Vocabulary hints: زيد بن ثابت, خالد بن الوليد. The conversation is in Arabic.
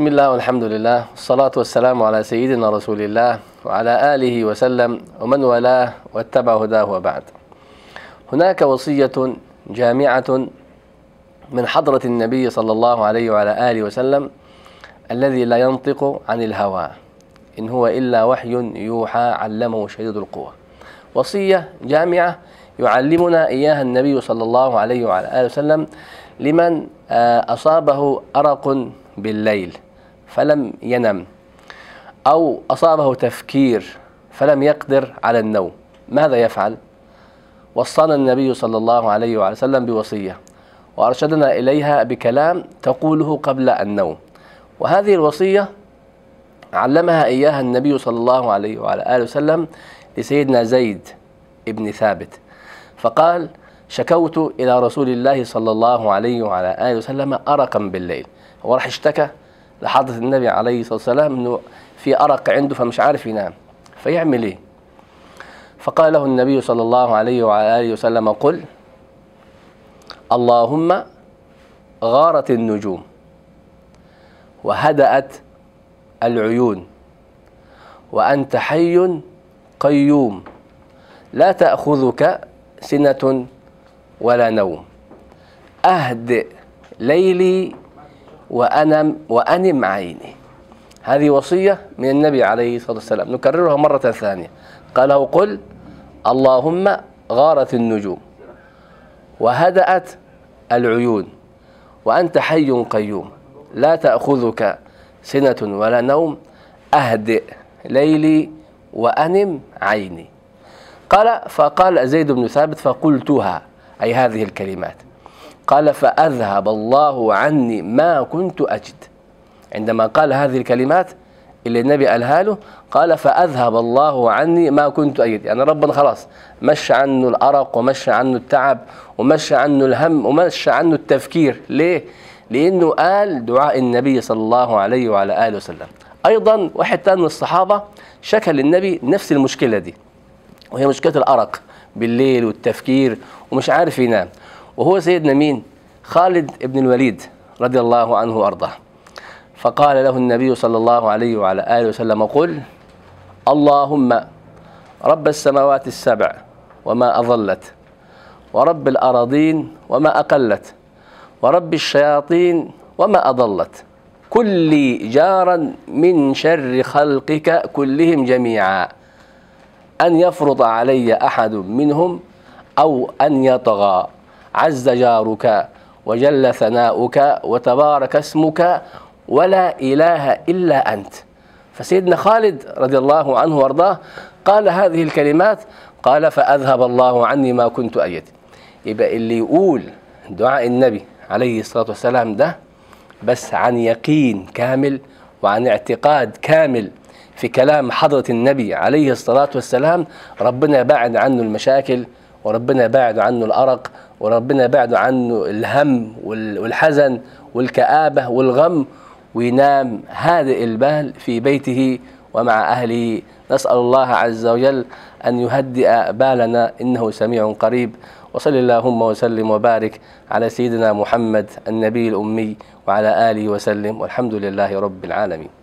بسم الله والحمد لله والصلاة والسلام على سيدنا رسول الله وعلى آله وسلم ومن والاه واتبع هداه وبعد. هناك وصية جامعة من حضرة النبي صلى الله عليه وعلى آله وسلم الذي لا ينطق عن الهوى إن هو إلا وحي يوحى علمه شديد القوى. وصية جامعة يعلمنا إياها النبي صلى الله عليه وعلى آله وسلم لمن أصابه أرق بالليل فلم ينم أو أصابه تفكير فلم يقدر على النوم، ماذا يفعل؟ وصانا النبي صلى الله عليه وعلى وسلم بوصية وأرشدنا إليها بكلام تقوله قبل النوم، وهذه الوصية علمها إياها النبي صلى الله عليه وعلى آله وسلم لسيدنا زيد بن ثابت، فقال: شكوت إلى رسول الله صلى الله عليه وعلى آله وسلم أرقا بالليل. هو راح اشتكى لحضرة النبي عليه الصلاة والسلام أنه في أرق عنده فمش عارف ينام، فيعمل إيه؟ فقال له النبي صلى الله عليه وعلى آله وسلم: قل اللهم غارت النجوم وهدأت العيون وأنت حي قيوم لا تأخذك سنة ولا نوم أهدئ ليلي وأنم عيني. هذه وصية من النبي عليه الصلاة والسلام، نكررها مرة ثانية. قال: وقل اللهم غارت النجوم وهدأت العيون وأنت حي قيوم لا تأخذك سنة ولا نوم أهدئ ليلي وأنم عيني. قال: فقال زيد بن ثابت: فقلتها، أي هذه الكلمات. قال: فأذهب الله عني ما كنت أجد. عندما قال هذه الكلمات اللي النبي قالها له، قال: فأذهب الله عني ما كنت أجد، يعني ربنا خلاص مشى عنه الأرق ومشى عنه التعب ومشى عنه الهم ومشى عنه التفكير. ليه؟ لأنه قال دعاء النبي صلى الله عليه وعلى آله وسلم. أيضا واحد ثاني من الصحابة شكى للنبي نفس المشكلة دي، وهي مشكلة الأرق بالليل والتفكير ومش عارف ينام، وهو سيدنا مين؟ خالد بن الوليد رضي الله عنه وأرضاه. فقال له النبي صلى الله عليه وعلى آله وسلم: قل اللهم رب السماوات السبع وما أضلت ورب الأراضين وما أقلت ورب الشياطين وما أضلت كل جارا من شر خلقك كلهم جميعا أن يفرض علي أحد منهم أو أن يطغى عز جارك وجل ثناؤك وتبارك اسمك ولا إله إلا أنت. فسيدنا خالد رضي الله عنه وارضاه قال هذه الكلمات، قال: فأذهب الله عني ما كنت أجد. يبقى اللي يقول دعاء النبي عليه الصلاة والسلام ده بس عن يقين كامل وعن اعتقاد كامل في كلام حضرة النبي عليه الصلاة والسلام، ربنا بعد عنه المشاكل وربنا بعد عنه الأرق وربنا بعد عنه الهم والحزن والكآبة والغم، وينام هادئ البال في بيته ومع أهله. نسأل الله عز وجل أن يهدئ بالنا إنه سميع قريب. وصل اللهم وسلم وبارك على سيدنا محمد النبي الأمي وعلى آله وسلم، والحمد لله رب العالمين.